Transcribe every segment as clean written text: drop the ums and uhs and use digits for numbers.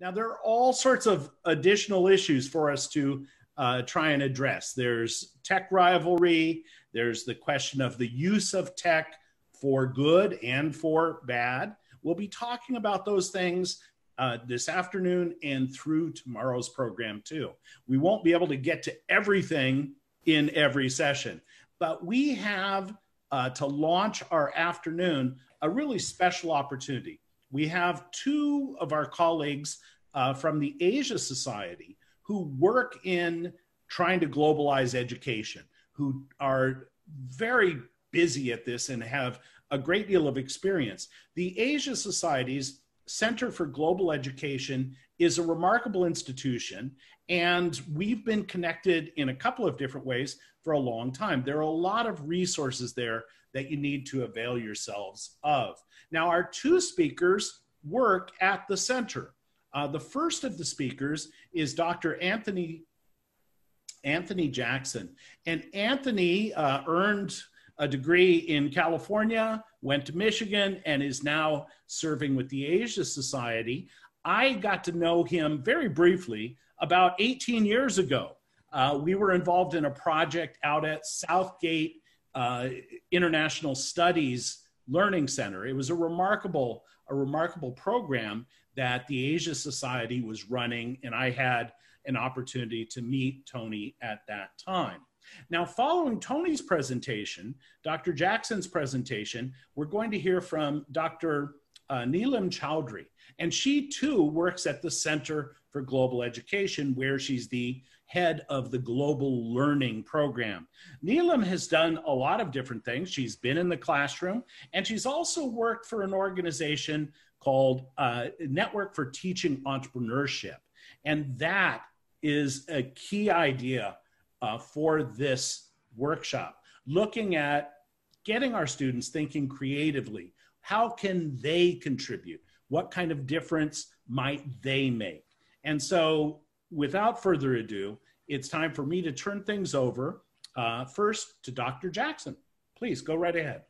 Now, there are all sorts of additional issues for us to try and address. There's tech rivalry. There's the question of the use of tech for good and for bad. We'll be talking about those things this afternoon and through tomorrow's program too. We won't be able to get to everything in every session, but we have to launch our afternoon a really special opportunity. We have two of our colleagues from the Asia Society who work in trying to globalize education, who are very busy at this and have a great deal of experience. The Asia Society's Center for Global Education is a remarkable institution, and we've been connected in a couple of different ways for a long time. There are a lot of resources there that you need to avail yourselves of. Now, our two speakers work at the center. The first of the speakers is Dr. Anthony Jackson. And Anthony earned a degree in California, went to Michigan, and is now serving with the Asia Society. I got to know him very briefly about 18 years ago. We were involved in a project out at Southgate International Studies Learning Center. It was a remarkable program that the Asia Society was running, and I had an opportunity to meet Tony at that time. Now, following Tony's presentation, Dr. Jackson's presentation, we're going to hear from Dr. Neelam Chowdhury, and she too works at the Center for Global Education, where she's the head of the Global Learning Program. Neelam has done a lot of different things. She's been in the classroom, and she's also worked for an organization called Network for Teaching Entrepreneurship. And that is a key idea for this workshop, looking at getting our students thinking creatively. How can they contribute? What kind of difference might they make? And so, without further ado, it's time for me to turn things over first to Dr. Jackson. Please go right ahead.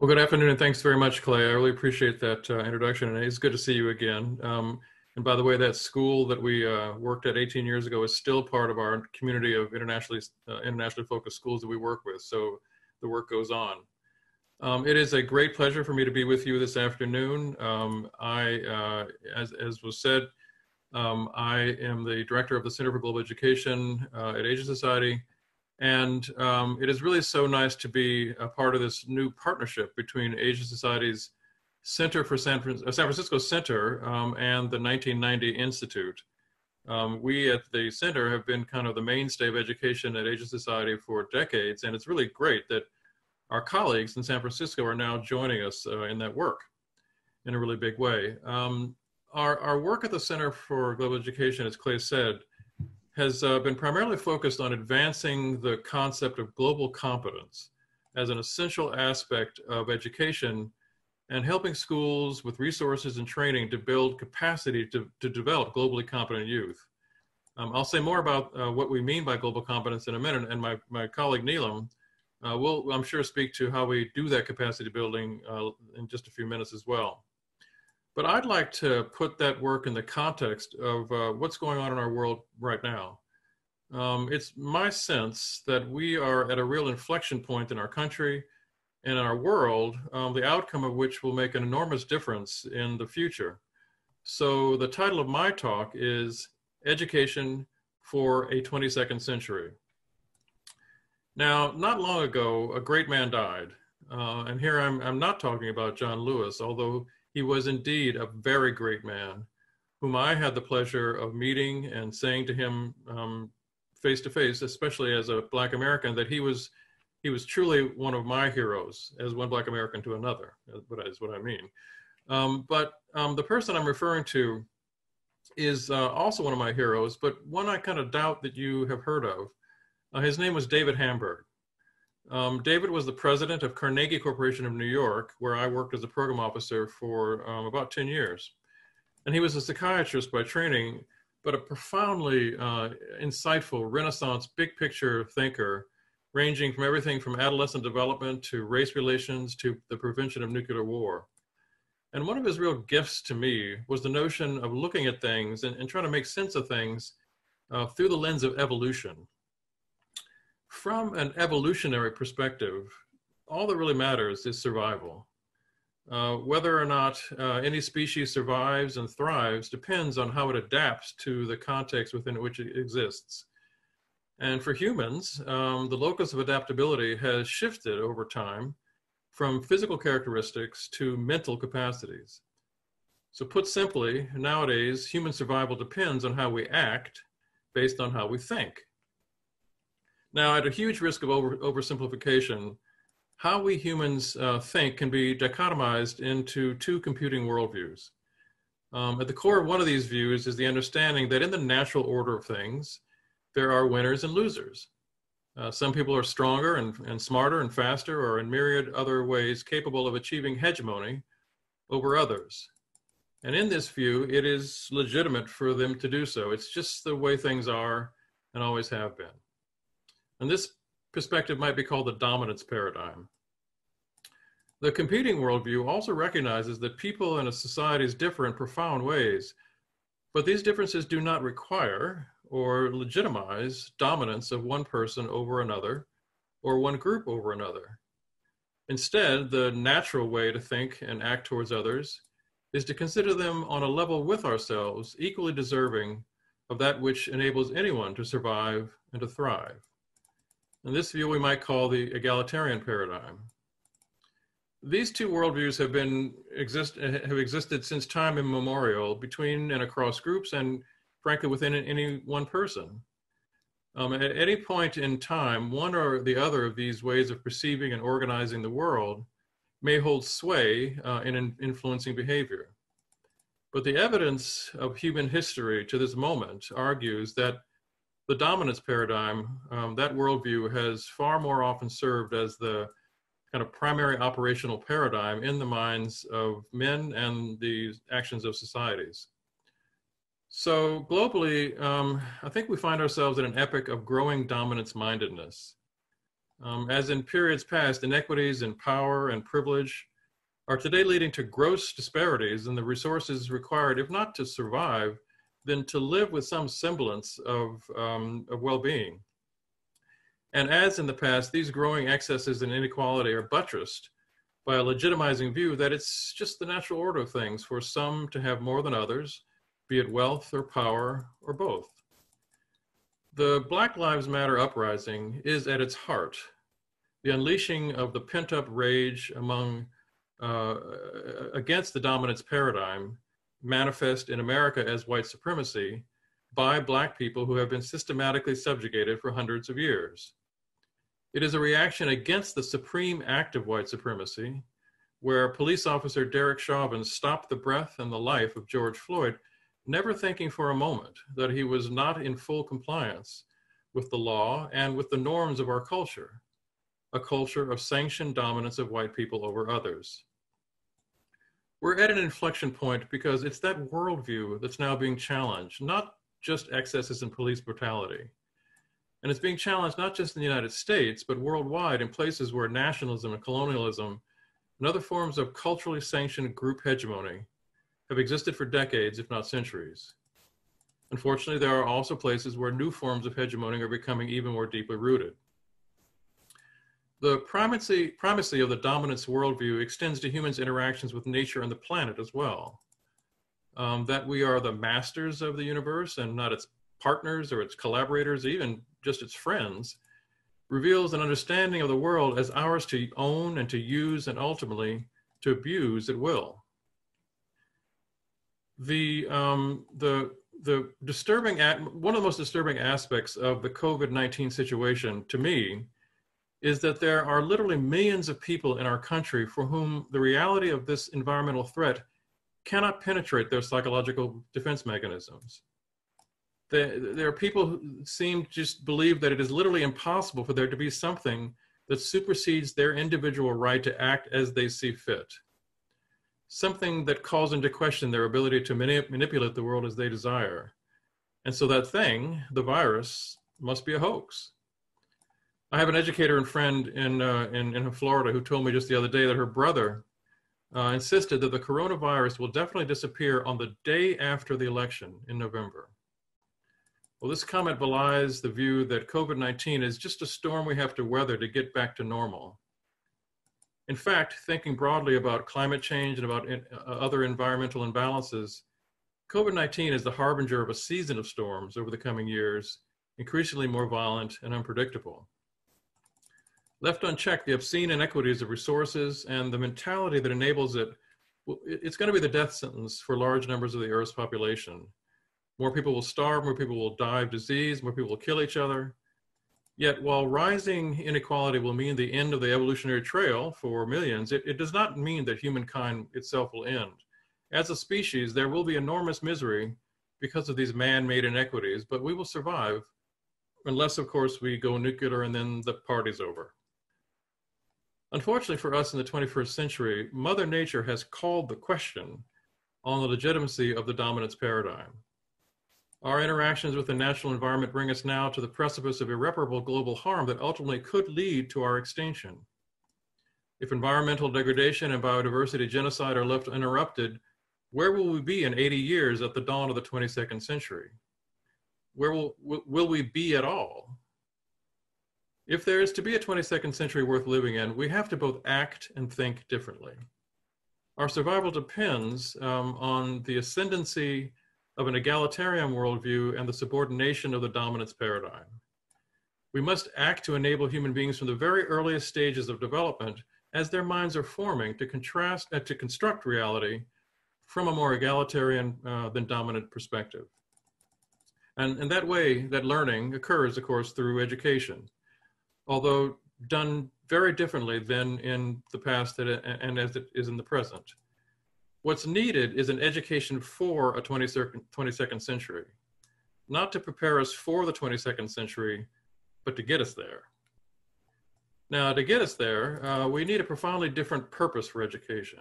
Well, good afternoon, and thanks very much, Clay. I really appreciate that introduction, and it's good to see you again. And by the way, that school that we worked at 18 years ago is still part of our community of internationally focused schools that we work with, so the work goes on. It is a great pleasure for me to be with you this afternoon. As was said, I am the director of the Center for Global Education at Asia Society, and it is really so nice to be a part of this new partnership between Asia Society's Center for San Francisco Center and the 1990 Institute. We at the center have been kind of the mainstay of education at Asia Society for decades, and it's really great that our colleagues in San Francisco are now joining us in that work in a really big way. Our work at the Center for Global Education, as Clay said, has been primarily focused on advancing the concept of global competence as an essential aspect of education and helping schools with resources and training to build capacity to develop globally competent youth. I'll say more about what we mean by global competence in a minute, and my colleague Neelam will, I'm sure, speak to how we do that capacity building in just a few minutes as well. But I'd like to put that work in the context of what's going on in our world right now. It's my sense that we are at a real inflection point in our country and in our world, the outcome of which will make an enormous difference in the future. So the title of my talk is Education for a 22nd Century. Now, not long ago, a great man died. And here I'm not talking about John Lewis, although he was indeed a very great man, whom I had the pleasure of meeting and saying to him face to face, especially as a Black American, that he was truly one of my heroes, as one Black American to another, is what I mean. But the person I'm referring to is also one of my heroes, but one I kind of doubt that you have heard of. His name was David Hamburg. David was the president of Carnegie Corporation of New York, where I worked as a program officer for about 10 years. And he was a psychiatrist by training, but a profoundly insightful Renaissance big picture thinker, ranging from everything from adolescent development to race relations to the prevention of nuclear war. And one of his real gifts to me was the notion of looking at things and trying to make sense of things through the lens of evolution. From an evolutionary perspective, all that really matters is survival. Whether or not any species survives and thrives depends on how it adapts to the context within which it exists. And for humans, the locus of adaptability has shifted over time from physical characteristics to mental capacities. So put simply, nowadays, human survival depends on how we act based on how we think. Now, at a huge risk of oversimplification, how we humans think can be dichotomized into two competing worldviews. At the core of one of these views is the understanding that in the natural order of things, there are winners and losers. Some people are stronger and smarter and faster, or in myriad other ways capable of achieving hegemony over others. And in this view, it is legitimate for them to do so. It's just the way things are and always have been. And this perspective might be called the dominance paradigm. The competing worldview also recognizes that people in a society differ in profound ways, but these differences do not require or legitimize dominance of one person over another or one group over another. Instead, the natural way to think and act towards others is to consider them on a level with ourselves, equally deserving of that which enables anyone to survive and to thrive. And this view we might call the egalitarian paradigm. These two worldviews have existed since time immemorial between and across groups and frankly within any one person. At any point in time, one or the other of these ways of perceiving and organizing the world may hold sway in influencing behavior. But the evidence of human history to this moment argues that the dominance paradigm, that worldview has far more often served as the kind of primary operational paradigm in the minds of men and the actions of societies. So globally, I think we find ourselves in an epoch of growing dominance-mindedness. As in periods past, inequities in power and privilege are today leading to gross disparities in the resources required, if not to survive, than to live with some semblance of well-being. And as in the past, these growing excesses and inequality are buttressed by a legitimizing view that it's just the natural order of things for some to have more than others, be it wealth or power or both. The Black Lives Matter uprising is at its heart the unleashing of the pent-up rage against the dominance paradigm manifest in America as white supremacy by Black people who have been systematically subjugated for hundreds of years. It is a reaction against the supreme act of white supremacy, where police officer Derek Chauvin stopped the breath and the life of George Floyd, never thinking for a moment that he was not in full compliance with the law and with the norms of our culture, a culture of sanctioned dominance of white people over others. We're at an inflection point because it's that worldview that's now being challenged, not just excesses in police brutality. And it's being challenged not just in the United States, but worldwide in places where nationalism and colonialism and other forms of culturally sanctioned group hegemony have existed for decades, if not centuries. Unfortunately, there are also places where new forms of hegemony are becoming even more deeply rooted. The primacy of the dominance worldview extends to humans' interactions with nature and the planet as well. That we are the masters of the universe and not its partners or its collaborators, even just its friends, reveals an understanding of the world as ours to own and to use and ultimately to abuse at will. One of the most disturbing aspects of the COVID-19 situation to me is that there are literally millions of people in our country for whom the reality of this environmental threat cannot penetrate their psychological defense mechanisms. There are people who seem to just believe that it is literally impossible for there to be something that supersedes their individual right to act as they see fit, something that calls into question their ability to manipulate the world as they desire. And so that thing, the virus, must be a hoax. I have an educator and friend in Florida who told me just the other day that her brother insisted that the coronavirus will definitely disappear on the day after the election in November. Well, this comment belies the view that COVID-19 is just a storm we have to weather to get back to normal. In fact, thinking broadly about climate change and about other environmental imbalances, COVID-19 is the harbinger of a season of storms over the coming years, increasingly more violent and unpredictable. Left unchecked, the obscene inequities of resources and the mentality that enables it, it's going to be the death sentence for large numbers of the Earth's population. More people will starve, more people will die of disease, more people will kill each other. Yet while rising inequality will mean the end of the evolutionary trail for millions, it does not mean that humankind itself will end. As a species, there will be enormous misery because of these man-made inequities, but we will survive unless, of course, we go nuclear and then the party's over. Unfortunately for us in the 21st century, Mother Nature has called the question on the legitimacy of the dominance paradigm. Our interactions with the natural environment bring us now to the precipice of irreparable global harm that ultimately could lead to our extinction. If environmental degradation and biodiversity genocide are left uninterrupted, where will we be in 80 years at the dawn of the 22nd century? Where will we be at all? If there is to be a 22nd century worth living in, we have to both act and think differently. Our survival depends on the ascendancy of an egalitarian worldview and the subordination of the dominance paradigm. We must act to enable human beings from the very earliest stages of development as their minds are forming to construct reality from a more egalitarian than dominant perspective. And in that way, that learning occurs, of course, through education, although done very differently than in the past and as it is in the present. What's needed is an education for a 22nd century, not to prepare us for the 22nd century, but to get us there. Now, to get us there, we need a profoundly different purpose for education.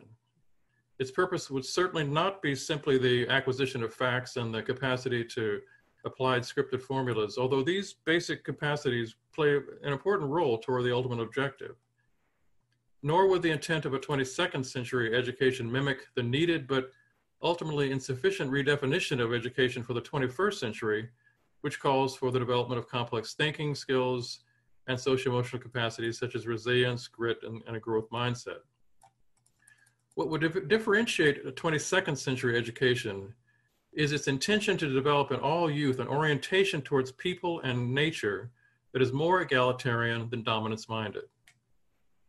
Its purpose would certainly not be simply the acquisition of facts and the capacity to apply scripted formulas, although these basic capacities play an important role toward the ultimate objective. Nor would the intent of a 22nd century education mimic the needed but ultimately insufficient redefinition of education for the 21st century, which calls for the development of complex thinking skills and socio-emotional capacities such as resilience, grit, and a growth mindset. What would differentiate a 22nd century education is its intention to develop in all youth an orientation towards people and nature that is more egalitarian than dominance-minded.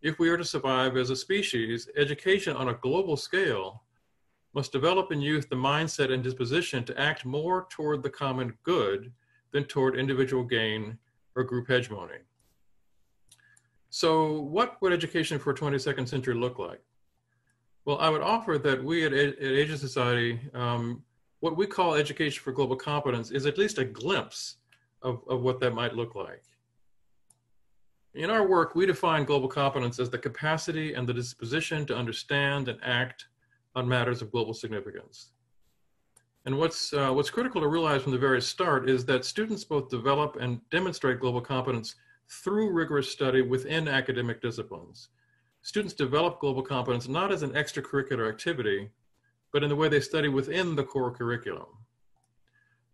If we are to survive as a species, education on a global scale must develop in youth the mindset and disposition to act more toward the common good than toward individual gain or group hegemony. So what would education for 22nd century look like? Well, I would offer that we at Asian Society, what we call education for global competence is at least a glimpse of what that might look like. In our work, we define global competence as the capacity and the disposition to understand and act on matters of global significance. And what's critical to realize from the very start is that students both develop and demonstrate global competence through rigorous study within academic disciplines. Students develop global competence not as an extracurricular activity, but in the way they study within the core curriculum.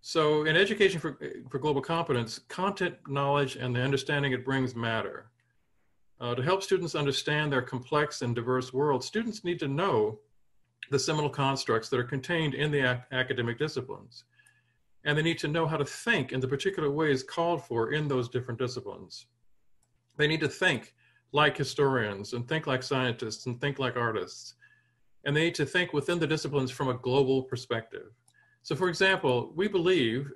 So in education for global competence, content, knowledge, and the understanding it brings matter. To help students understand their complex and diverse world, students need to know the seminal constructs that are contained in the academic disciplines. And they need to know how to think in the particular ways called for in those different disciplines. They need to think like historians and think like scientists and think like artists. And they need to think within the disciplines from a global perspective. So for example, we believe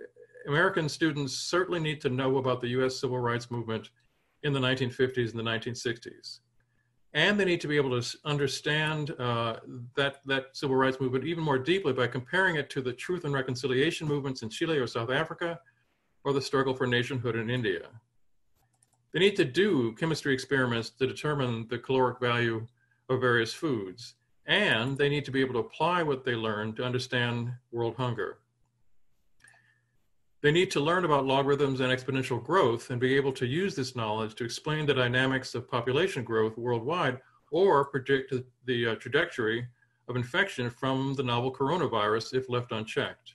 American students certainly need to know about the US civil rights movement in the 1950s and the 1960s. And they need to be able to understand that civil rights movement even more deeply by comparing it to the truth and reconciliation movements in Chile or South Africa, or the struggle for nationhood in India. They need to do chemistry experiments to determine the caloric value of various foods. And they need to be able to apply what they learn to understand world hunger. They need to learn about logarithms and exponential growth and be able to use this knowledge to explain the dynamics of population growth worldwide or predict the trajectory of infection from the novel coronavirus if left unchecked.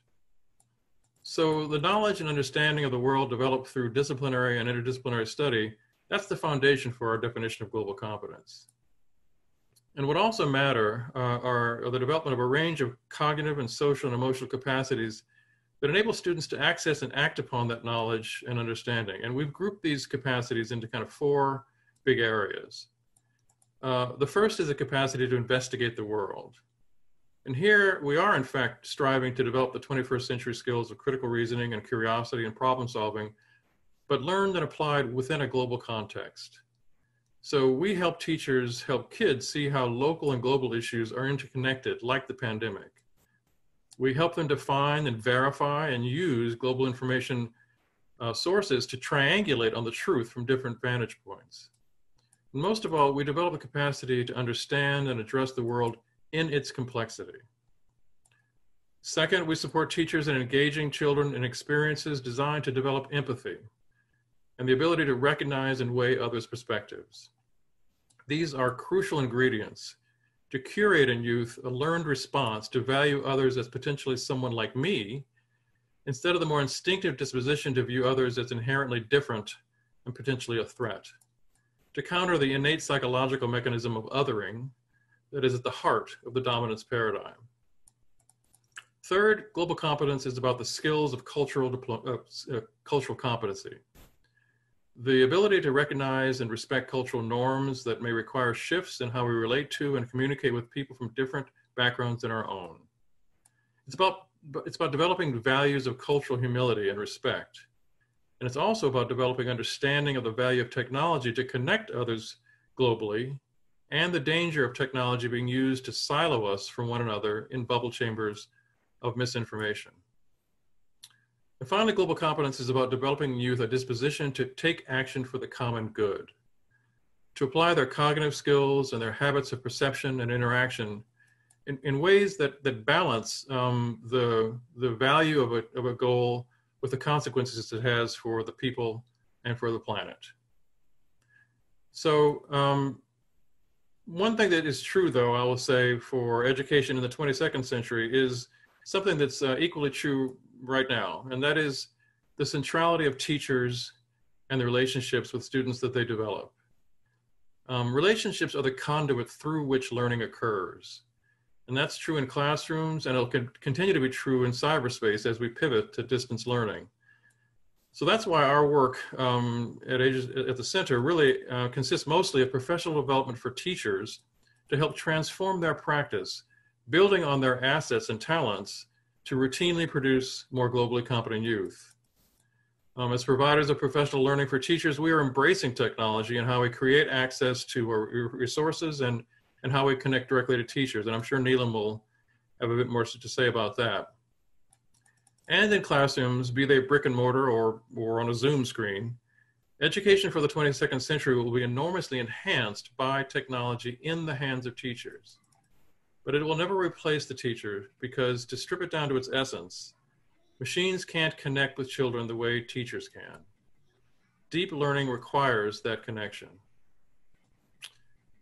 So the knowledge and understanding of the world developed through disciplinary and interdisciplinary study, that's the foundation for our definition of global competence. And what also matter are the development of a range of cognitive and social and emotional capacities that enable students to access and act upon that knowledge and understanding. And we've grouped these capacities into kind of four big areas. The first is the capacity to investigate the world. And here we are in fact striving to develop the 21st century skills of critical reasoning and curiosity and problem solving, but learned and applied within a global context. So we help teachers help kids see how local and global issues are interconnected, like the pandemic. We help them define and verify and use global information sources to triangulate on the truth from different vantage points. And most of all, we develop a capacity to understand and address the world in its complexity. Second, we support teachers in engaging children in experiences designed to develop empathy and the ability to recognize and weigh others' perspectives. These are crucial ingredients to curate in youth a learned response to value others as potentially someone like me, instead of the more instinctive disposition to view others as inherently different and potentially a threat. To counter the innate psychological mechanism of othering that is at the heart of the dominance paradigm. Third, global competence is about the skills of cultural competency. The ability to recognize and respect cultural norms that may require shifts in how we relate to and communicate with people from different backgrounds than our own. It's about developing values of cultural humility and respect. And it's also about developing understanding of the value of technology to connect others globally and the danger of technology being used to silo us from one another in bubble chambers of misinformation. And finally, global competence is about developing in youth a disposition to take action for the common good, to apply their cognitive skills and their habits of perception and interaction in ways that balance the value of a goal with the consequences it has for the people and for the planet. So one thing that is true, though, I will say, for education in the 22nd century is something that's equally true right now, and that is the centrality of teachers and the relationships with students that they develop. Relationships are the conduit through which learning occurs, and that's true in classrooms, and it'll continue to be true in cyberspace as we pivot to distance learning. So that's why our work at the center really consists mostly of professional development for teachers to help transform their practice, building on their assets and talents to routinely produce more globally competent youth. As providers of professional learning for teachers, we are embracing technology and how we create access to our resources and how we connect directly to teachers. And I'm sure Neelam will have a bit more to say about that. And in classrooms, be they brick and mortar or on a Zoom screen, education for the 22nd century will be enormously enhanced by technology in the hands of teachers. But it will never replace the teacher, because to strip it down to its essence, machines can't connect with children the way teachers can. Deep learning requires that connection.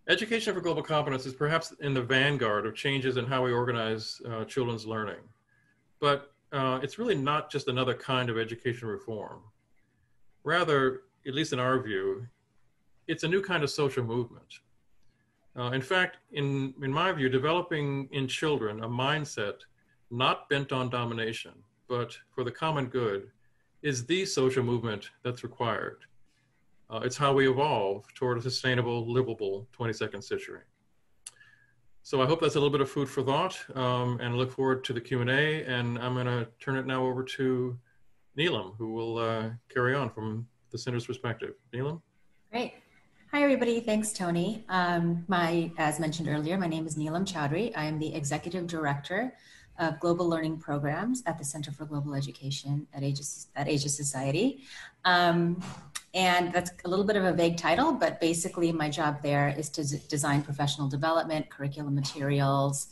Education for global competence is perhaps in the vanguard of changes in how we organize children's learning. But it's really not just another kind of education reform. Rather, at least in our view, it's a new kind of social movement. In fact, in my view, developing in children a mindset not bent on domination, but for the common good, is the social movement that's required. It's how we evolve toward a sustainable, livable 22nd century. So I hope that's a little bit of food for thought, and I look forward to the Q&A, and I'm gonna turn it now over to Neelam, who will carry on from the center's perspective. Neelam? Great. Hi, everybody. Thanks, Tony. As mentioned earlier, my name is Neelam Chowdhury. I am the Executive Director of Global Learning Programs at the Center for Global Education at Aegis Society. And that's a little bit of a vague title, but basically my job there is to design professional development, curriculum materials,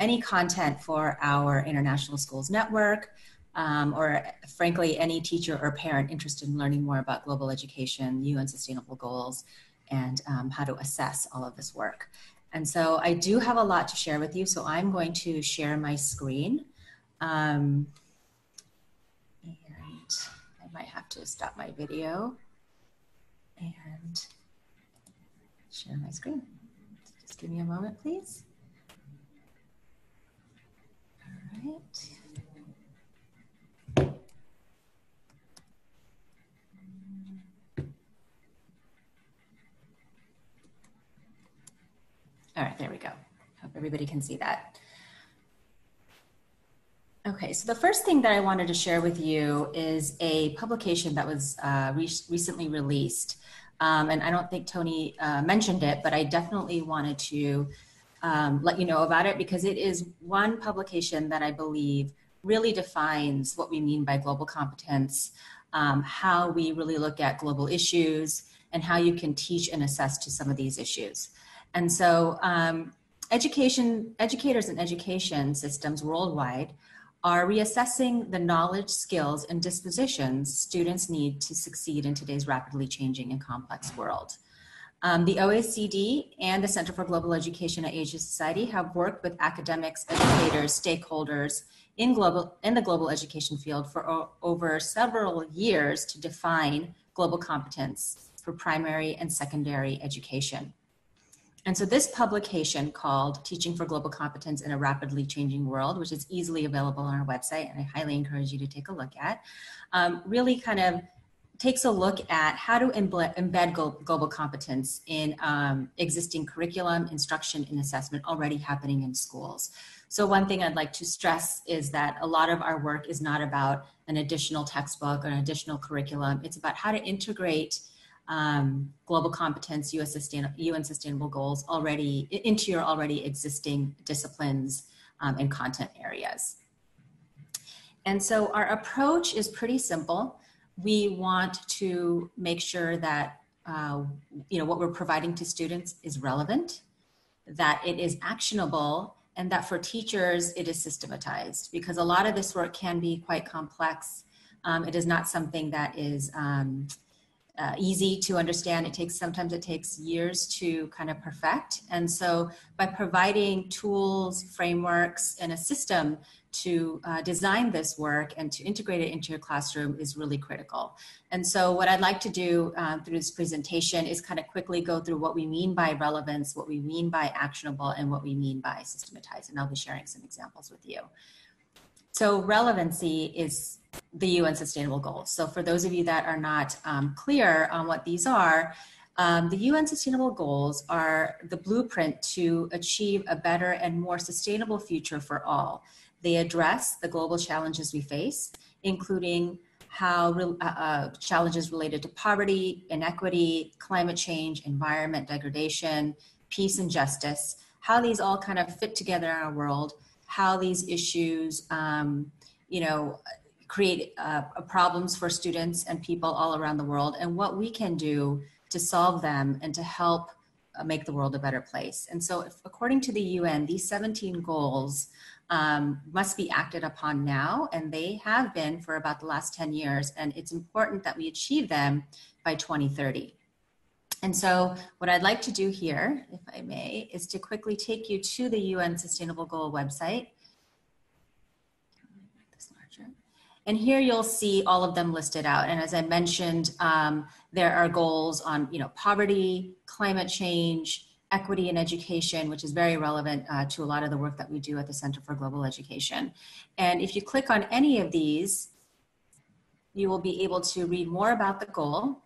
any content for our international schools network, or frankly, any teacher or parent interested in learning more about global education, UN Sustainable Goals, and how to assess all of this work. And so I do have a lot to share with you, so I'm going to share my screen. And I might have to stop my video and share my screen. Just give me a moment, please. All right. All right, there we go. Hope everybody can see that. Okay, so the first thing that I wanted to share with you is a publication that was recently released. And I don't think Tony mentioned it, but I definitely wanted to let you know about it because it is one publication that I believe really defines what we mean by global competence, how we really look at global issues, and how you can teach and assess to some of these issues. And so educators and education systems worldwide are reassessing the knowledge, skills, and dispositions students need to succeed in today's rapidly changing and complex world. The OECD and the Center for Global Education at Asia Society have worked with academics, educators, stakeholders in the global education field for over several years to define global competence for primary and secondary education. And so this publication called Teaching for Global Competence in a Rapidly Changing World, which is easily available on our website, and I highly encourage you to take a look at, really kind of takes a look at how to embed global competence in existing curriculum, instruction, and assessment already happening in schools. So one thing I'd like to stress is that a lot of our work is not about an additional textbook or an additional curriculum. It's about how to integrate global competence, UN Sustainable Goals already into your already existing disciplines and content areas. And so our approach is pretty simple. We want to make sure that what we're providing to students is relevant, that it is actionable, and that for teachers it is systematized, because a lot of this work can be quite complex. It is not something that is easy to understand. Sometimes it takes years to kind of perfect. And so by providing tools, frameworks, and a system to design this work and to integrate it into your classroom is really critical. And so what I'd like to do through this presentation is kind of quickly go through what we mean by relevance, what we mean by actionable, and what we mean by systematized. And I'll be sharing some examples with you. So relevancy is the UN Sustainable Goals. So for those of you that are not clear on what these are, the UN Sustainable Goals are the blueprint to achieve a better and more sustainable future for all. They address the global challenges we face, including how challenges related to poverty, inequity, climate change, environment degradation, peace and justice, how these all kind of fit together in our world, how these issues create problems for students and people all around the world, and what we can do to solve them and to help make the world a better place. And so according to the UN, these 17 goals must be acted upon now, and they have been for about the last 10 years, and it's important that we achieve them by 2030. And so what I'd like to do here, if I may, is to quickly take you to the UN Sustainable Goal website. And here you'll see all of them listed out. And as I mentioned, there are goals on poverty, climate change, equity in education, which is very relevant to a lot of the work that we do at the Center for Global Education. And if you click on any of these, you will be able to read more about the goal.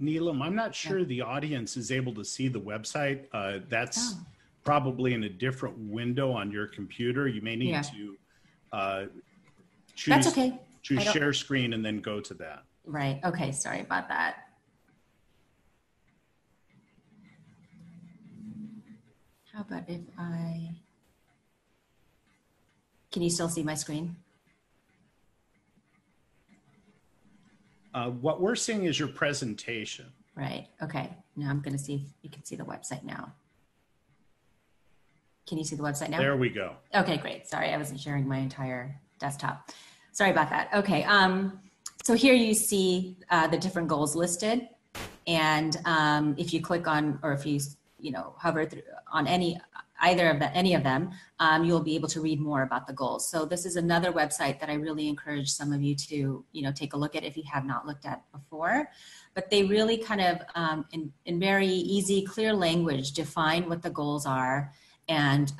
Neelam, I'm not sure the audience is able to see the website. That's probably in a different window on your computer. You may need to choose share screen and then go to that. Right, okay, sorry about that. How about if I, can you still see my screen? What we're seeing is your presentation. Right, okay. Now I'm gonna see if you can see the website now. Can you see the website now? There we go. Okay, great. Sorry, I wasn't sharing my entire desktop. Sorry about that. Okay. So here you see the different goals listed. And if you click on, or if you, hover through on any of them, you'll be able to read more about the goals. So this is another website that I really encourage some of you to, take a look at if you have not looked at before. But they really kind of, in very easy, clear language, define what the goals are and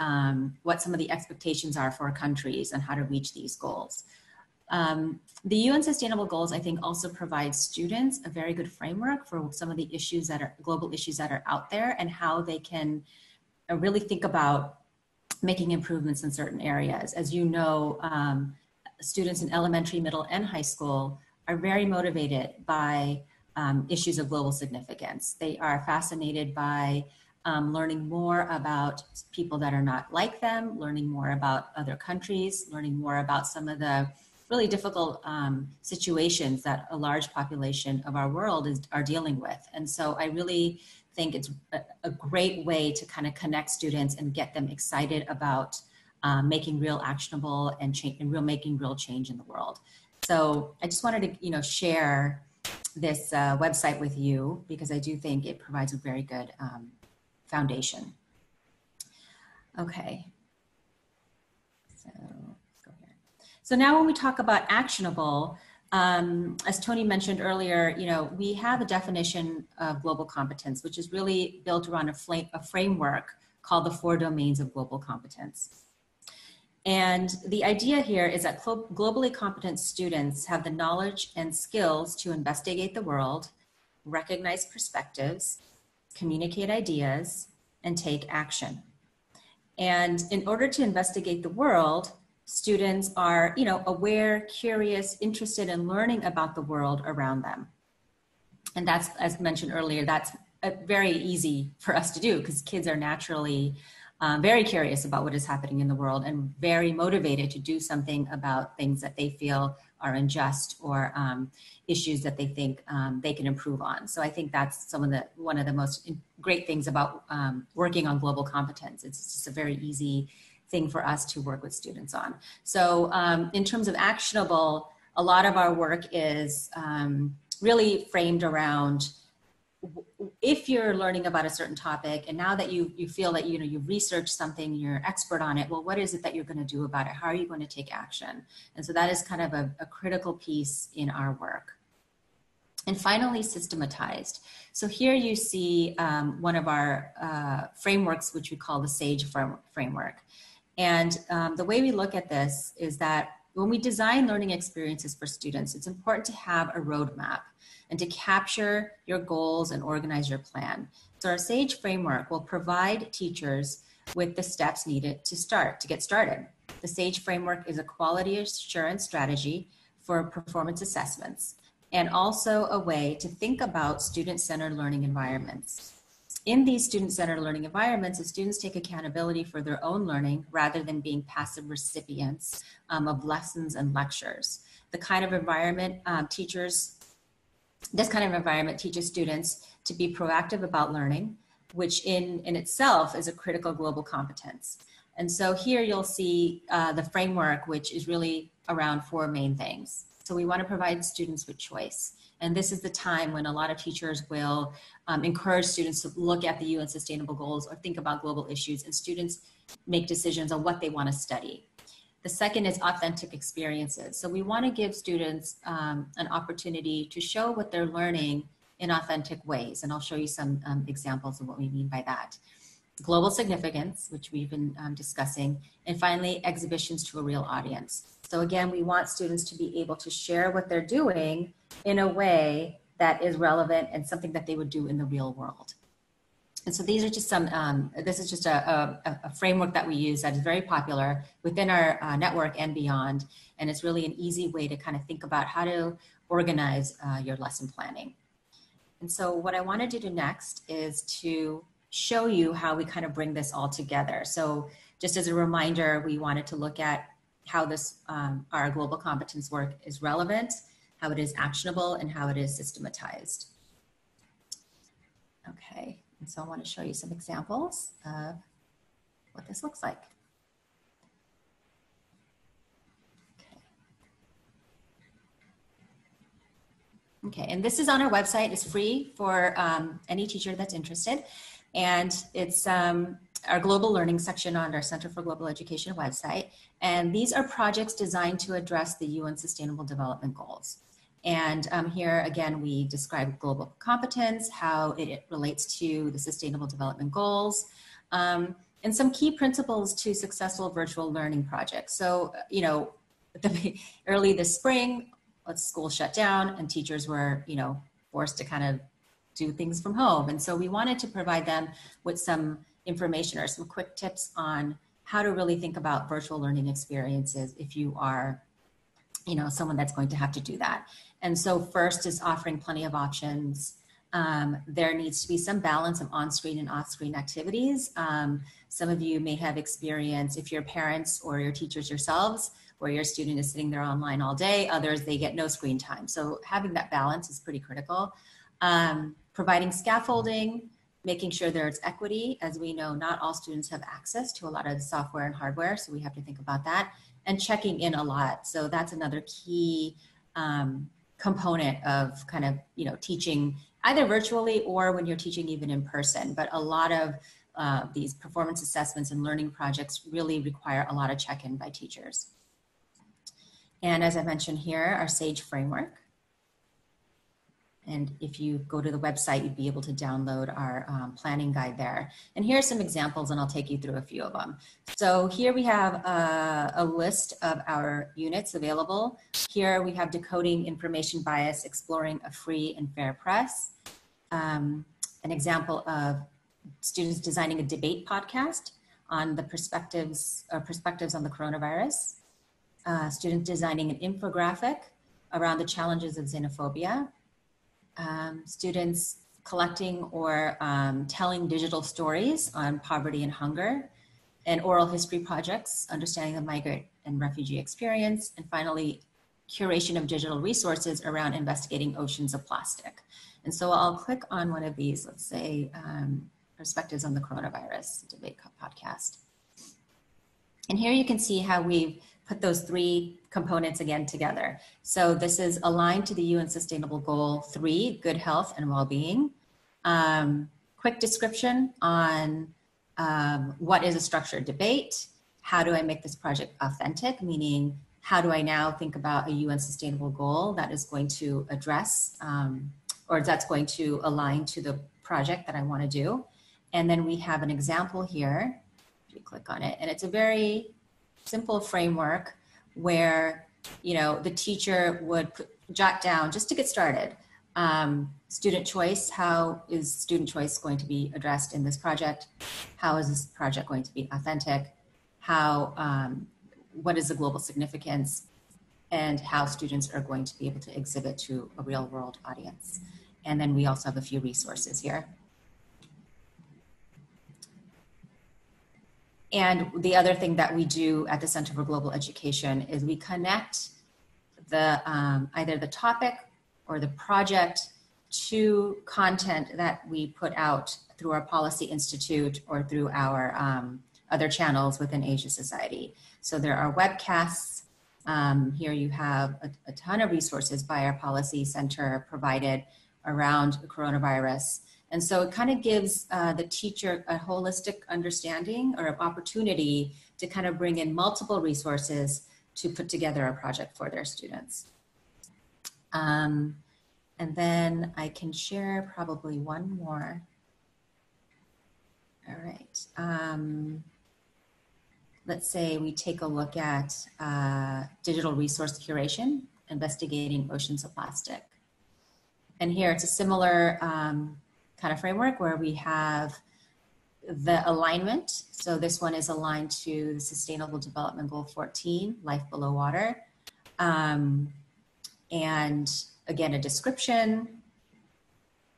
what some of the expectations are for countries and how to reach these goals. The UN Sustainable Goals, I think, also provides students a very good framework for some of the issues that are global issues that are out there and how they can really think about making improvements in certain areas. As you know, students in elementary, middle, and high school are very motivated by issues of global significance. They are fascinated by learning more about people that are not like them, learning more about other countries, learning more about some of the really difficult situations that a large population of our world are dealing with. And so I really think it's a great way to kind of connect students and get them excited about making real actionable and making real change in the world. So I just wanted to share this website with you because I do think it provides a very good foundation. Okay. So now when we talk about actionable, as Tony mentioned earlier, we have a definition of global competence, which is really built around a framework called the 4 domains of global competence. And the idea here is that globally competent students have the knowledge and skills to investigate the world, recognize perspectives, communicate ideas, and take action. And in order to investigate the world, students are, aware, curious, interested in learning about the world around them. And that's, as mentioned earlier, that's very easy for us to do because kids are naturally very curious about what is happening in the world and very motivated to do something about things that they feel are unjust or issues that they think they can improve on. So I think that's one of the most great things about working on global competence. It's just a very easy thing for us to work with students on. So in terms of actionable, a lot of our work is really framed around if you're learning about a certain topic and now that you feel that you've researched something, you're an expert on it, well, what is it that you're going to do about it? How are you going to take action? And so that is kind of a critical piece in our work. And finally, systematized. So here you see one of our frameworks, which we call the SAGE framework. And the way we look at this is that when we design learning experiences for students, it's important to have a roadmap and to capture your goals and organize your plan. So our SAGE framework will provide teachers with the steps needed to get started. The SAGE framework is a quality assurance strategy for performance assessments and also a way to think about student-centered learning environments. In these student-centered learning environments, the students take accountability for their own learning rather than being passive recipients of lessons and lectures. This kind of environment teaches students to be proactive about learning, which in itself is a critical global competence. And so here you'll see the framework, which is really around 4 main things. So we want to provide students with choice. And this is the time when a lot of teachers will encourage students to look at the UN Sustainable Goals or think about global issues, and students make decisions on what they want to study. The second is authentic experiences. So we want to give students an opportunity to show what they're learning in authentic ways. And I'll show you some examples of what we mean by that. Global significance, which we've been discussing. And finally, exhibitions to a real audience. So again, we want students to be able to share what they're doing in a way that is relevant and something that they would do in the real world. And so these are just some, this is just a framework that we use that is very popular within our network and beyond. And it's really an easy way to kind of think about how to organize your lesson planning. And so what I wanted to do next is to show you how we kind of bring this all together. So just as a reminder, we wanted to look at how this, our global competence work is relevant, how it is actionable, and how it is systematized. Okay, and so I want to show you some examples of what this looks like. Okay. Okay, and this is on our website. It's free for any teacher that's interested. And it's our global learning section on our Center for Global Education website. And these are projects designed to address the UN Sustainable Development Goals. And here again, we describe global competence, how it relates to the Sustainable Development Goals, and some key principles to successful virtual learning projects. So, you know, early this spring, school shut down and teachers were, you know, forced to kind of do things from home. And so we wanted to provide them with some information or some quick tips on how to really think about virtual learning experiences if you are, you know, someone that's going to have to do that. And so first is offering plenty of options. There needs to be some balance of on-screen and off-screen activities. Some of you may have experience, if you're parents or your teachers yourselves, where your student is sitting there online all day. Others, they get no screen time. So having that balance is pretty critical. Providing scaffolding, making sure there's equity. As we know, not all students have access to a lot of the software and hardware, so we have to think about that. And checking in a lot. So that's another key component of kind of, you know, teaching either virtually or when you're teaching even in person. But a lot of these performance assessments and learning projects really require a lot of check-in by teachers. And as I mentioned here, our SAGE framework. And if you go to the website, you'd be able to download our planning guide there. And here are some examples, and I'll take you through a few of them. So here we have a list of our units available. Here we have Decoding Information Bias, Exploring a Free and Fair Press. An example of students designing a debate podcast on the perspectives on the coronavirus. Students designing an infographic around the challenges of xenophobia, students collecting or telling digital stories on poverty and hunger, and oral history projects, understanding the migrant and refugee experience, and finally, curation of digital resources around investigating oceans of plastic. And so I'll click on one of these, let's say, Perspectives on the Coronavirus Debate Podcast. And here you can see how we've put those three components again together. So this is aligned to the UN Sustainable Goal 3, good health and well-being. Quick description on what is a structured debate, how do I make this project authentic, meaning how do I now think about a UN Sustainable Goal that is going to address or that's going to align to the project that I want to do. And then we have an example here, if you click on it, and it's a very simple framework where, you know, the teacher would jot down, just to get started, student choice. How is student choice going to be addressed in this project? How is this project going to be authentic? How, what is the global significance, and how students are going to be able to exhibit to a real world audience. And then we also have a few resources here. And the other thing that we do at the Center for Global Education is we connect the either the topic or the project to content that we put out through our Policy Institute or through our other channels within Asia Society. So there are webcasts. Here you have a ton of resources by our Policy Center provided around the coronavirus. And so it kind of gives the teacher a holistic understanding or an opportunity to kind of bring in multiple resources to put together a project for their students. And then I can share probably one more. All right. Let's say we take a look at digital resource curation, investigating oceans of plastic. And here it's a similar kind of framework where we have the alignment. So this one is aligned to the Sustainable Development Goal 14, Life Below Water. And again, a description,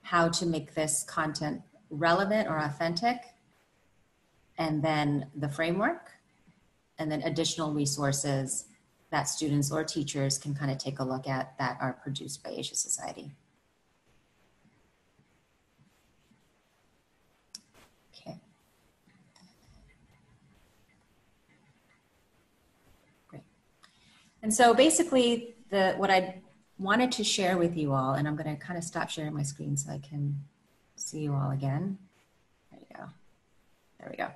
how to make this content relevant or authentic, and then the framework, and then additional resources that students or teachers can kind of take a look at that are produced by Asia Society. And so basically, what I wanted to share with you all, and I'm going to kind of stop sharing my screen so I can see you all again. There you go. There we go.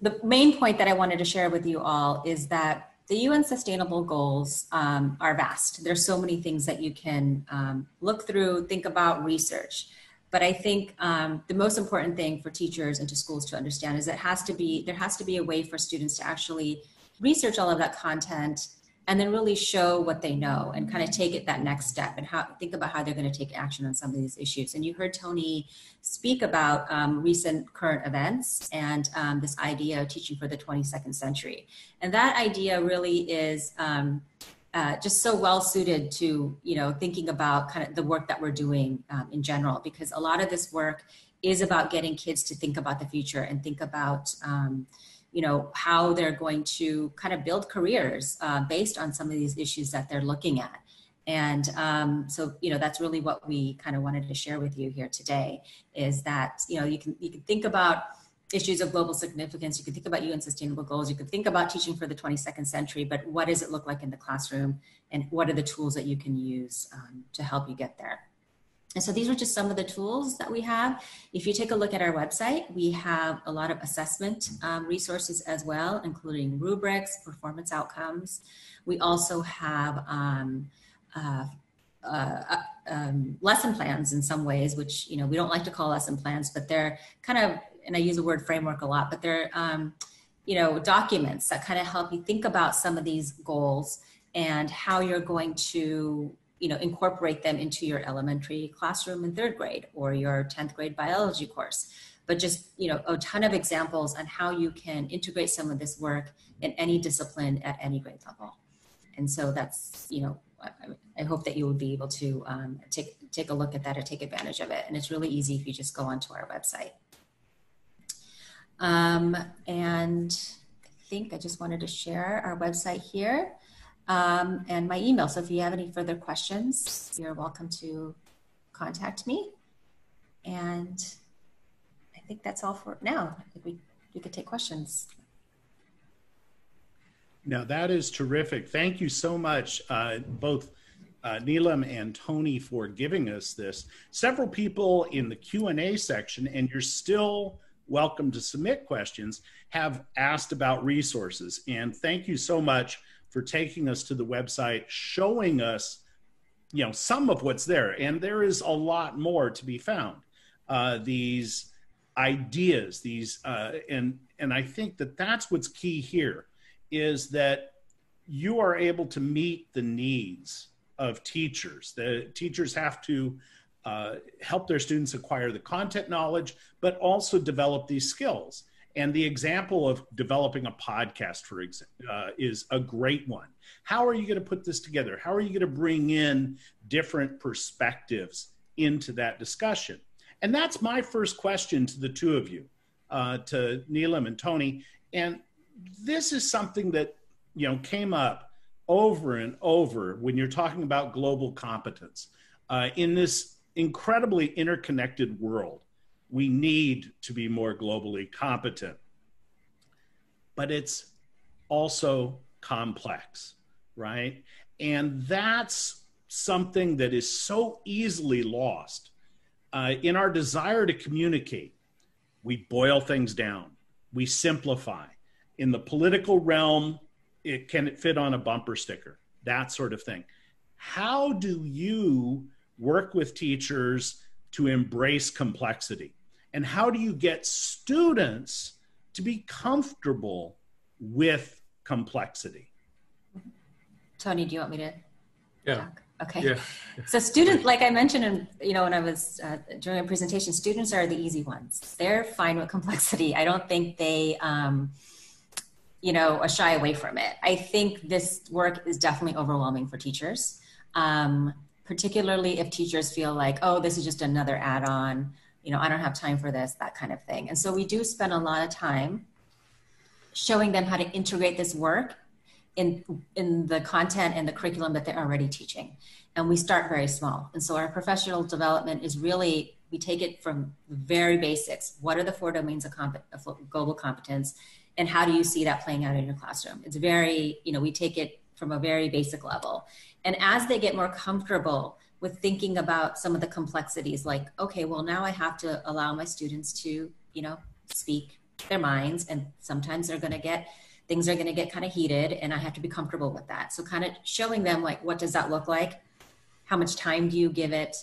The main point that I wanted to share with you all is that the UN Sustainable Goals are vast. There's so many things that you can look through, think about, research. But I think the most important thing for teachers and to schools to understand is that there has to be a way for students to actually research all of that content and then really show what they know and kind of take it that next step and think about how they're going to take action on some of these issues. And you heard Tony speak about recent current events and this idea of teaching for the 22nd century. And that idea really is just so well suited to, you know, thinking about kind of the work that we're doing in general, because a lot of this work is about getting kids to think about the future and think about, you know, how they're going to kind of build careers based on some of these issues that they're looking at. And so, you know, that's really what we kind of wanted to share with you here today, is that, you know, you can think about issues of global significance, you can think about UN Sustainable Goals, you can think about teaching for the 22nd century, but what does it look like in the classroom and what are the tools that you can use to help you get there? And so these are just some of the tools that we have. If you take a look at our website, we have a lot of assessment resources as well, including rubrics, performance outcomes. We also have lesson plans in some ways, which, you know, we don't like to call lesson plans, but they're kind of, and I use the word framework a lot, but they're, you know, documents that kind of help you think about some of these goals and how you're going to, you know, incorporate them into your elementary classroom in 3rd grade or your 10th grade biology course. But just, you know, a ton of examples on how you can integrate some of this work in any discipline at any grade level. And so that's, you know, I hope that you will be able to take a look at that or take advantage of it. And it's really easy if you just go onto our website. And I think I just wanted to share our website here and my email. So if you have any further questions, you're welcome to contact me. And I think that's all for now. I think we could take questions. Now that is terrific. Thank you so much, both Neelam and Tony, for giving us this. Several people in the Q&A section, and you're still welcome to submit questions, have asked about resources. And thank you so much for taking us to the website, showing us, you know, some of what's there. And there is a lot more to be found. These ideas, these, and I think that that's what's key here, is that you are able to meet the needs of teachers. The teachers have to help their students acquire the content knowledge, but also develop these skills. And the example of developing a podcast, for example, is a great one. How are you going to put this together? How are you going to bring in different perspectives into that discussion? And that's my first question to the two of you, to Neelam and Tony. And this is something that, you know, came up over and over when you're talking about global competence. In this incredibly interconnected world, we need to be more globally competent, but it's also complex, right? And that's something that is so easily lost. In our desire to communicate, we boil things down, we simplify. In the political realm, it fit on a bumper sticker, that sort of thing. How do you work with teachers to embrace complexity? And how do you get students to be comfortable with complexity? Tony, do you want me to? Yeah. Talk? Okay. Yeah. So students, like I mentioned, you know, when I was during a presentation, students are the easy ones. They're fine with complexity. I don't think they, you know, shy away from it. I think this work is definitely overwhelming for teachers. Particularly if teachers feel like, oh, this is just another add-on, you know, I don't have time for this, that kind of thing. And so we do spend a lot of time showing them how to integrate this work in the content and the curriculum that they're already teaching. And we start very small. And so our professional development is really, we take it from very basics. What are the 4 domains of global competence? And how do you see that playing out in your classroom? It's very, you know, we take it from a very basic level. And as they get more comfortable with thinking about some of the complexities, like, okay, well, now I have to allow my students to, you know, speak their minds, and sometimes they're going to get, things are going to get kind of heated, and I have to be comfortable with that. So kind of showing them, like, what does that look like? How much time do you give it?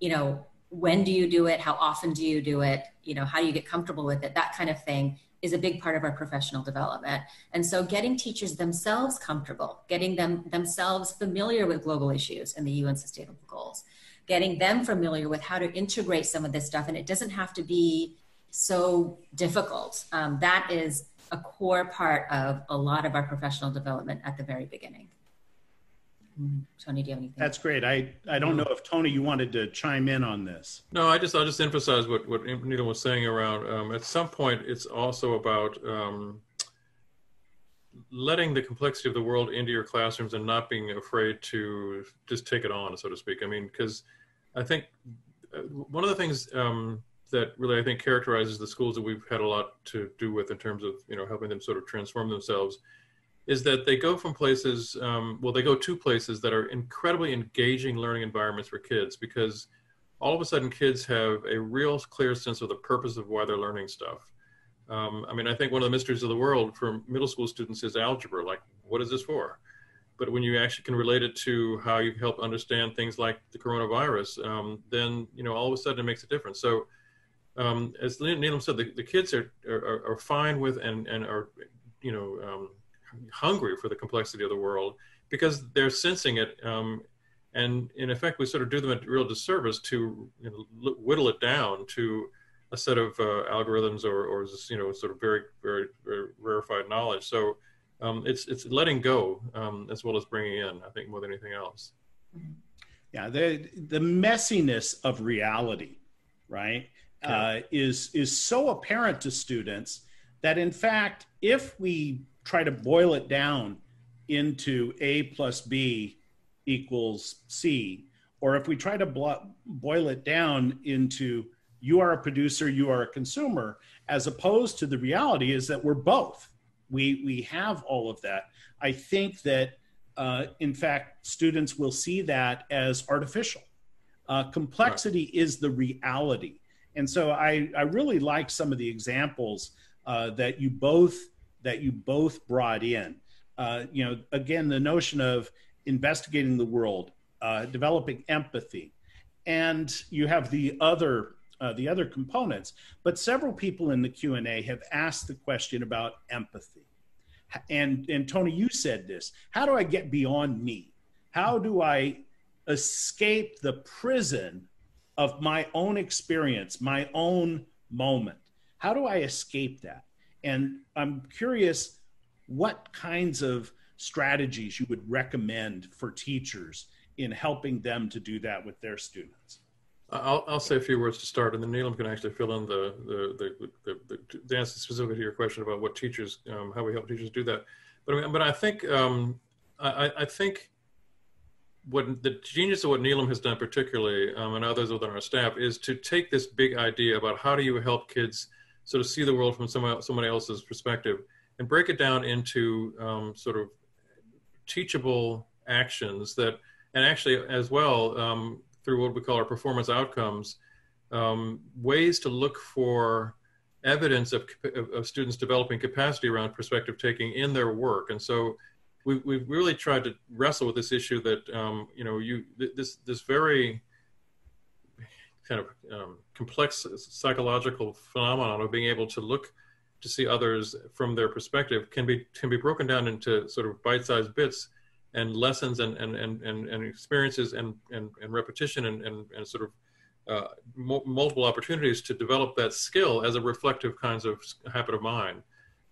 You know, when do you do it? How often do you do it? You know, how do you get comfortable with it? That kind of thing is a big part of our professional development. And so getting teachers themselves comfortable, getting them themselves familiar with global issues and the UN Sustainable Goals, getting them familiar with how to integrate some of this stuff. And it doesn't have to be so difficult. That is a core part of a lot of our professional development at the very beginning. Tony, do you have anything? That's great. I don't know if Tony, you wanted to chime in on this. No, I'll just emphasize what Neelam was saying around, at some point, it's also about letting the complexity of the world into your classrooms and not being afraid to just take it on, so to speak. I mean, because I think one of the things that really, I think, characterizes the schools that we've had a lot to do with in terms of, you know, helping them sort of transform themselves is that they go from places, they go to places that are incredibly engaging learning environments for kids, because all of a sudden kids have a real clear sense of the purpose of why they're learning stuff. I mean, I think one of the mysteries of the world for middle school students is algebra, like, what is this for? But when you actually can relate it to how you help understand things like the coronavirus, then, you know, all of a sudden it makes a difference. So as Neelam said, the kids are fine with and are, you know, hungry for the complexity of the world, because they're sensing it, and in effect we sort of do them a real disservice to, you know, whittle it down to a set of algorithms or just, you know, sort of very, very, very rarefied knowledge. So it's letting go as well as bringing in, I think, more than anything else. Yeah, the messiness of reality, right, okay, is so apparent to students that, in fact, if we try to boil it down into A plus B equals C, or if we try to boil it down into you are a producer, you are a consumer, as opposed to the reality is that we're both. We have all of that. I think that, in fact, students will see that as artificial. Complexity is the reality. And so I really like some of the examples that you both brought in. You know, again, the notion of investigating the world, developing empathy, and you have the other components. But several people in the Q&A have asked the question about empathy. And Tony, you said this: how do I get beyond me? How do I escape the prison of my own experience, my own moment? How do I escape that? And I'm curious what kinds of strategies you would recommend for teachers in helping them to do that with their students. I'll say a few words to start, and then Neelam can actually fill in the answer specifically to your question about what teachers, how we help teachers do that. But I think I think what the genius of what Neelam has done, particularly, and others within our staff, is to take this big idea about how do you help kids sort of see the world from somebody else's perspective and break it down into sort of teachable actions that, and actually as well, through what we call our performance outcomes, ways to look for evidence of students developing capacity around perspective taking in their work. And so we've really tried to wrestle with this issue that, you know, this very kind of complex psychological phenomenon of being able to look to see others from their perspective can be broken down into sort of bite-sized bits and lessons and experiences and repetition and sort of multiple opportunities to develop that skill as a reflective kinds of habit of mind.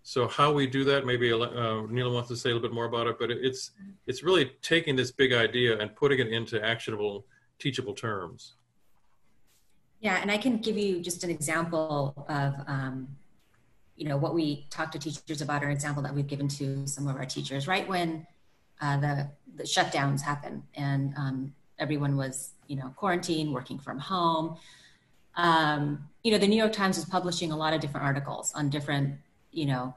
So how we do that, maybe Neelam wants to say a little bit more about it, but it's really taking this big idea and putting it into actionable, teachable terms. Yeah, and I can give you just an example of, you know, what we talk to teachers about, or an example that we've given to some of our teachers right when the shutdowns happened and everyone was, you know, quarantined, working from home. You know, the New York Times was publishing a lot of different articles on different, you know,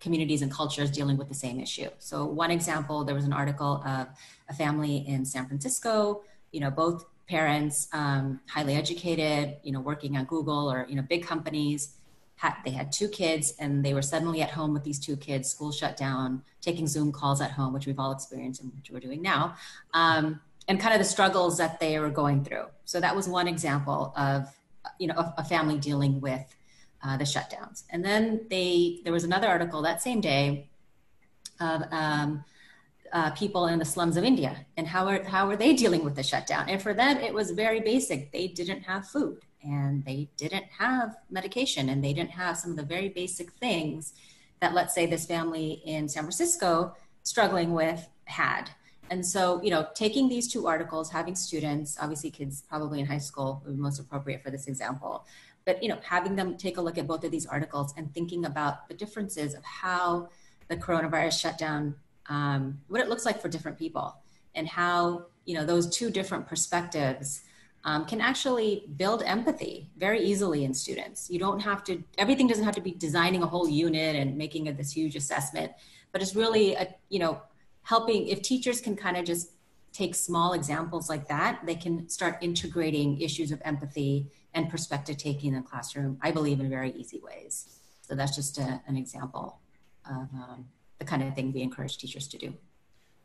communities and cultures dealing with the same issue. So one example, there was an article of a family in San Francisco, both parents, highly educated, working on Google or, big companies. They had two kids and they were suddenly at home with these two kids, school shut down, taking Zoom calls at home, which we've all experienced and which we're doing now, and kind of the struggles that they were going through. So that was one example of, a family dealing with the shutdowns. And then there was another article that same day of people in the slums of India and how are they dealing with the shutdown? And for them, it was very basic. They didn't have food and they didn't have medication and they didn't have some of the very basic things that, let's say, this family in San Francisco struggling with had. And so, taking these two articles, having students, obviously kids probably in high school would be most appropriate for this example, but, having them take a look at both of these articles and thinking about the differences of how the coronavirus shutdown, what it looks like for different people and how, those two different perspectives can actually build empathy very easily in students. Everything doesn't have to be designing a whole unit and making this huge assessment, but it's really, helping, if teachers can kind of just take small examples like that, they can start integrating issues of empathy and perspective taking in the classroom, I believe, in very easy ways. So that's just an example of the kind of thing we encourage teachers to do.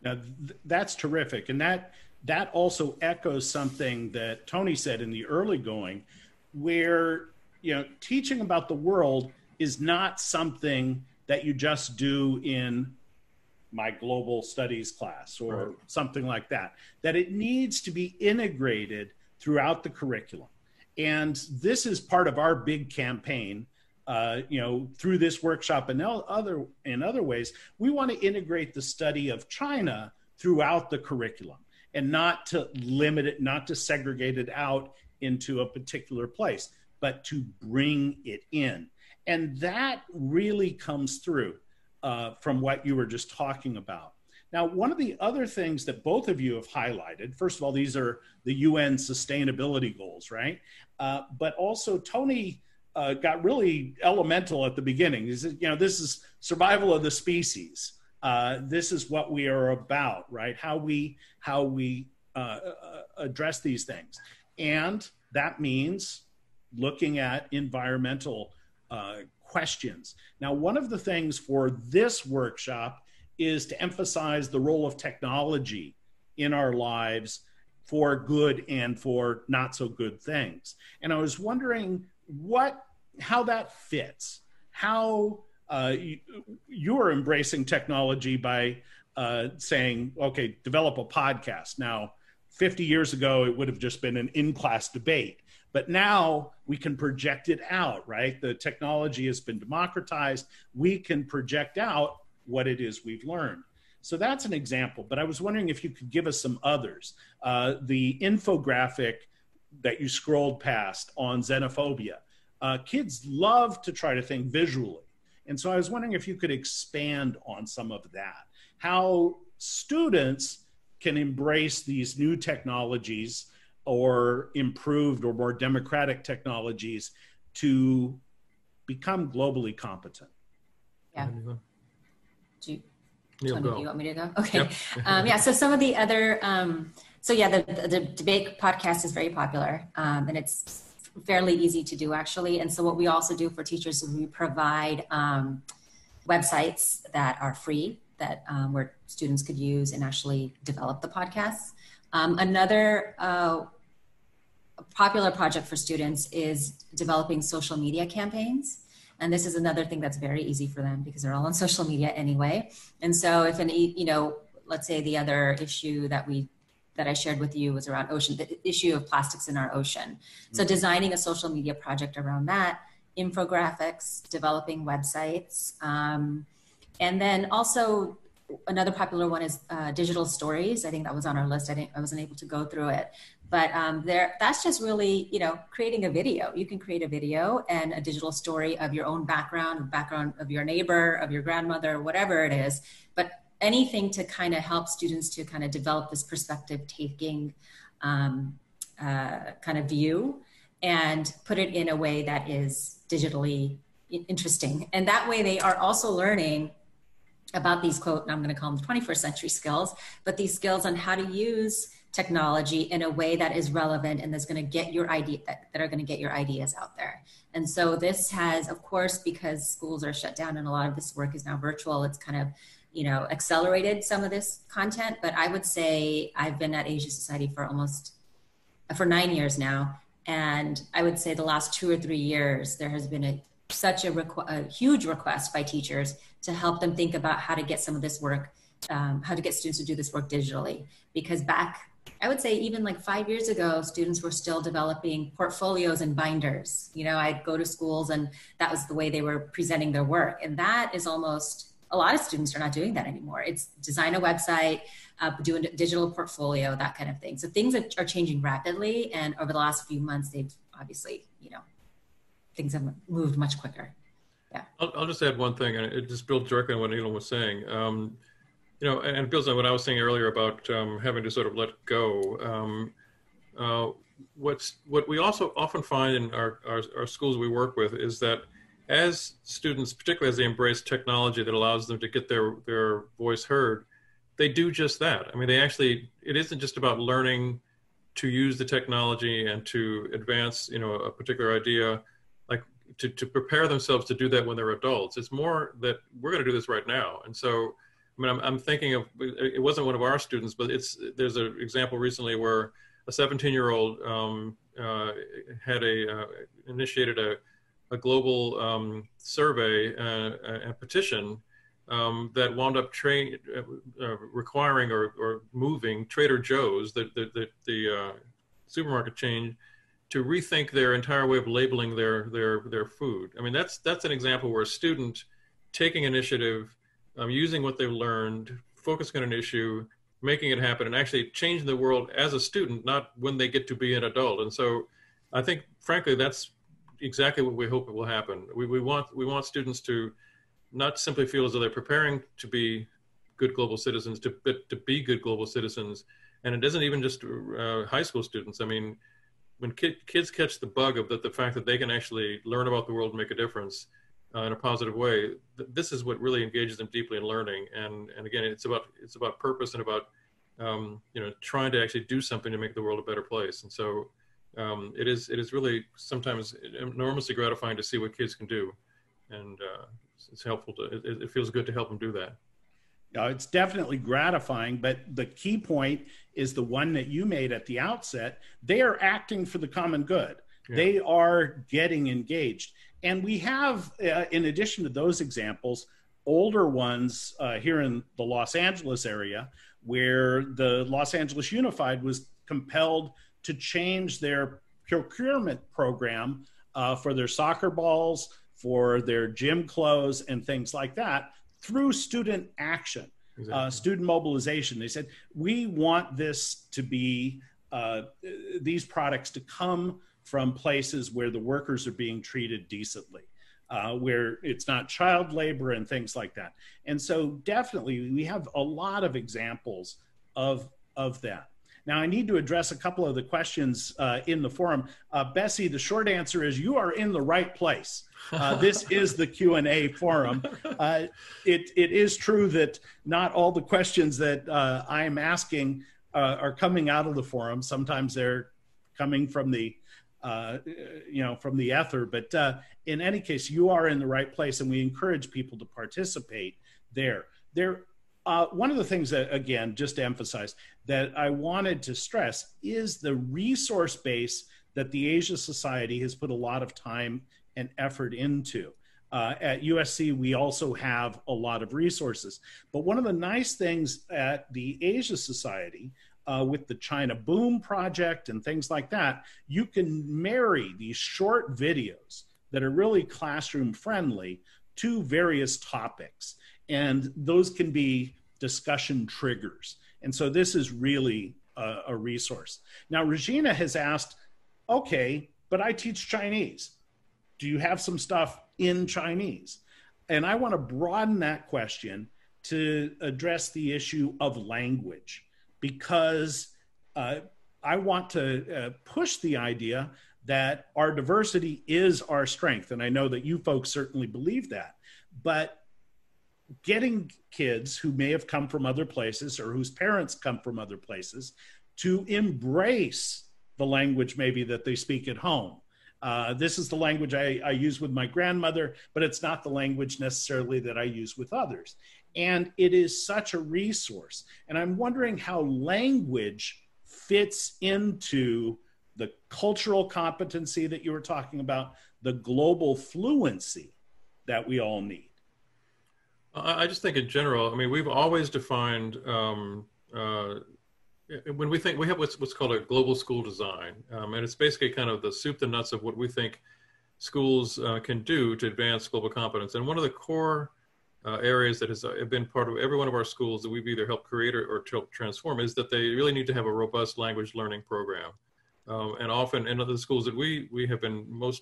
Now, that's terrific. And that also echoes something that Tony said in the early going, where, teaching about the world is not something that you just do in my global studies class or right. Something like that, that it needs to be integrated throughout the curriculum. And this is part of our big campaign, through this workshop and in other ways, we want to integrate the study of China throughout the curriculum and not to limit it, not to segregate it out into a particular place, but to bring it in. And that really comes through. From what you were just talking about. Now, one of the other things that both of you have highlighted, first of all, these are the UN sustainability goals, right? But also Tony got really elemental at the beginning. He said, this is survival of the species. This is what we are about, right? How we address these things. And that means looking at environmental questions. Now, one of the things for this workshop is to emphasize the role of technology in our lives for good and for not so good things. And I was wondering how that fits, how you're embracing technology by saying, okay, develop a podcast. Now, 50 years ago, it would have just been an in-class debate. But now we can project it out, right? The technology has been democratized. We can project out what it is we've learned. So that's an example, but I was wondering if you could give us some others. The infographic that you scrolled past on xenophobia. Kids love to try to think visually. And so I was wondering if you could expand on some of that, how students can embrace these new technologies or improved or more democratic technologies to become globally competent. Yeah. Do you want me to go? Okay. Yep. So some of the other, the debate podcast is very popular and it's fairly easy to do actually. And so what we also do for teachers is we provide websites that are free that where students could use and actually develop the podcasts. Another popular project for students is developing social media campaigns. And this is another thing that's very easy for them because they're all on social media anyway. And so if let's say the other issue that I shared with you was around the issue of plastics in our ocean. Mm-hmm. So designing a social media project around that, infographics, developing websites, and then also another popular one is digital stories. I think that was on our list. I wasn't able to go through it, but that's just really, creating a video. You can create a video and a digital story of your own background of your neighbor, of your grandmother, whatever it is, but anything to kind of help students to kind of develop this perspective taking kind of view and put it in a way that is digitally interesting. And that way they are also learning about these, quote, I'm going to call them 21st century skills, but these skills on how to use technology in a way that is relevant and that's going to get your idea, that are going to get your ideas out there. And so this has, of course, because schools are shut down and a lot of this work is now virtual, it's kind of, you know, accelerated some of this content. But I would say I've been at Asia Society for almost, for 9 years now. And I would say the last 2 or 3 years, there has been a huge request by teachers to help them think about how to get some of this work, how to get students to do this work digitally. Because back, I would say even like 5 years ago, students were still developing portfolios and binders. You know, I'd go to schools and that was the way they were presenting their work. And that is almost, a lot of students are not doing that anymore. It's design a website, do a digital portfolio, that kind of thing. So things are changing rapidly. And over the last few months, they've obviously, you know, things have moved much quicker. Yeah. I'll just add one thing, and it just builds directly on what Neelam was saying. You know, and it builds on what I was saying earlier about having to sort of let go. What we also often find in our schools we work with is that as students, particularly as they embrace technology that allows them to get their voice heard, they do just that. I mean, they actually, it isn't just about learning to use the technology and to advance, you know, a particular idea, like to prepare themselves to do that when they're adults. It's more that we're going to do this right now. And so, I mean, I'm thinking of, it wasn't one of our students, but it's, there's an example recently where a 17-year-old initiated a global survey and petition that wound up requiring or moving Trader Joe's, the supermarket chain, to rethink their entire way of labeling their food. I mean, that's an example where a student taking initiative, using what they've learned, focusing on an issue, making it happen, and actually changing the world as a student, not when they get to be an adult. And so, I think, frankly, that's exactly what we hope it will happen. We want students to not simply feel as though they're preparing to be good global citizens, but to be good global citizens. And it isn't even just high school students. I mean, when kids catch the bug of the fact that they can actually learn about the world and make a difference in a positive way, this is what really engages them deeply in learning. And again, it's about purpose and about you know, trying to actually do something to make the world a better place. And so it is really sometimes enormously gratifying to see what kids can do, and it's helpful to, it feels good to help them do that. No, it's definitely gratifying, but the key point is the one that you made at the outset. They are acting for the common good. Yeah. They are getting engaged. And we have, in addition to those examples, older ones here in the Los Angeles area, where the Los Angeles Unified was compelled to change their procurement program for their soccer balls, for their gym clothes and things like that, through student action, exactly. Student mobilization. They said, we want this to be, these products to come from places where the workers are being treated decently, where it's not child labor and things like that. And so definitely we have a lot of examples of that. Now, I need to address a couple of the questions in the forum. Bessie, the short answer is you are in the right place. This is the Q&A forum. It is true that not all the questions that I'm asking are coming out of the forum. Sometimes they're coming from the, you know, from the ether. But in any case, you are in the right place, and we encourage people to participate there. One of the things that, again, just to emphasize, that I wanted to stress is the resource base that the Asia Society has put a lot of time and effort into. At USC, we also have a lot of resources. But one of the nice things at the Asia Society, with the China Boom Project and things like that, you can marry these short videos that are really classroom friendly to various topics. And those can be discussion triggers. And so this is really a resource. Now, Regina has asked, okay, but I teach Chinese. Do you have some stuff in Chinese? And I want to broaden that question to address the issue of language, because I want to push the idea that our diversity is our strength. And I know that you folks certainly believe that, but getting kids who may have come from other places or whose parents come from other places to embrace the language maybe that they speak at home. This is the language I use with my grandmother, but it's not the language necessarily that I use with others. And it is such a resource. And I'm wondering how language fits into the cultural competency that you were talking about, the global fluency that we all need. I just think in general, I mean, we've always defined, when we think, we have what's called a global school design, and it's basically kind of the soup to nuts of what we think schools can do to advance global competence. And one of the core areas that has been part of every one of our schools that we've either helped create or helped transform is that they really need to have a robust language learning program. And often in other schools that we have been most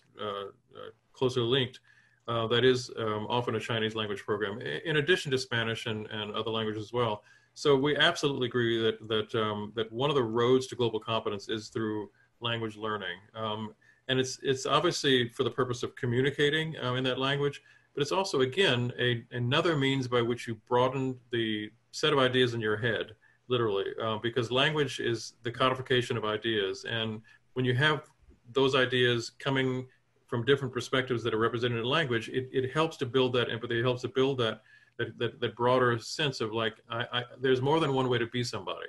closely linked, that is often a Chinese language program, in addition to Spanish and other languages as well. So we absolutely agree that one of the roads to global competence is through language learning. And it's obviously for the purpose of communicating in that language, but it's also, again, another means by which you broaden the set of ideas in your head, literally, because language is the codification of ideas. And when you have those ideas coming from different perspectives that are represented in language, it helps to build that empathy, it helps to build that broader sense of like, there's more than one way to be somebody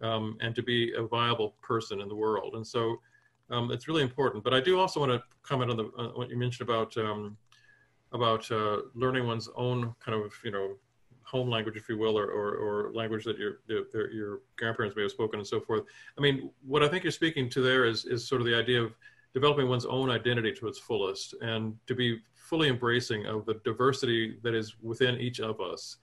and to be a viable person in the world. And so it's really important. But I do also want to comment on what you mentioned about learning one's own kind of, you know, home language, if you will, or language that your grandparents may have spoken and so forth. I mean, what I think you're speaking to there is sort of the idea of developing one's own identity to its fullest and to be fully embracing of the diversity that is within each of us.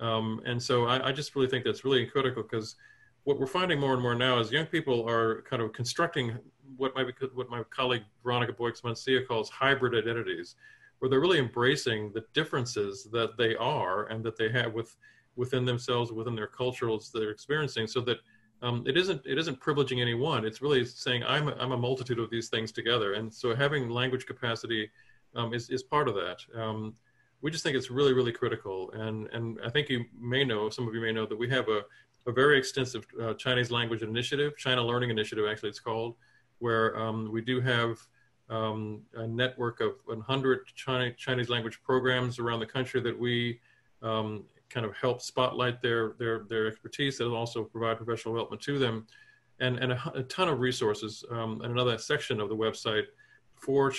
And so I just really think that's really critical, because what we're finding more and more now is young people are kind of constructing what my colleague Veronica Boix Mancia calls hybrid identities, where they're really embracing the differences that they are and that they have within themselves, within their cultures they're experiencing, so that it isn't privileging any one. It's really saying I'm a multitude of these things together. And so having language capacity is part of that. We just think it's really, really critical. And I think you may know, some of you may know, that we have a very extensive Chinese language initiative, China Learning Initiative, actually it's called, where we do have a network of 100 Chinese language programs around the country that we kind of help spotlight their expertise and also provide professional development to them, and a ton of resources and another section of the website for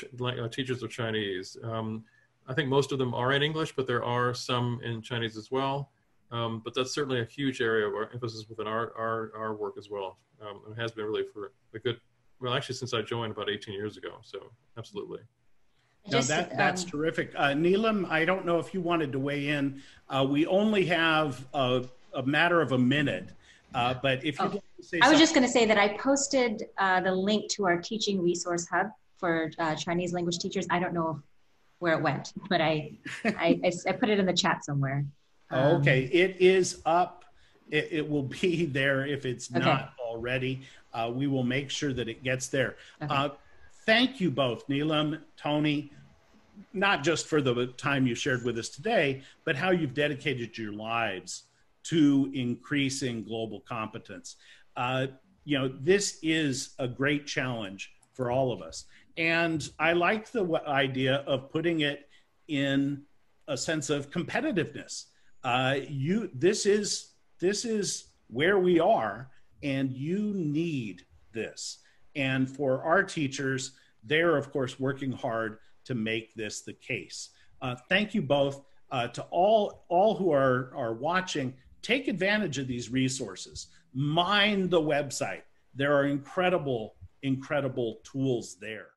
teachers of Chinese. I think most of them are in English, but there are some in Chinese as well. But that's certainly a huge area of our emphasis within our work as well. It has been really for a good, well, actually since I joined about 18 years ago. So absolutely. No, that's terrific. Neelam, I don't know if you wanted to weigh in. We only have a matter of a minute, but if you'd like to say something. I was just going to say that I posted the link to our teaching resource hub for Chinese language teachers. I don't know where it went, but I put it in the chat somewhere. Okay, it is up. It will be there if it's not already. We will make sure that it gets there. Okay. Thank you both, Neelam, Tony, not just for the time you shared with us today, but how you've dedicated your lives to increasing global competence. You know, this is a great challenge for all of us. And I like the idea of putting it in a sense of competitiveness. This is where we are, and you need this. And for our teachers, they're, of course, working hard to make this the case. Thank you both. To all who are watching, take advantage of these resources. Mine the website. There are incredible, incredible tools there.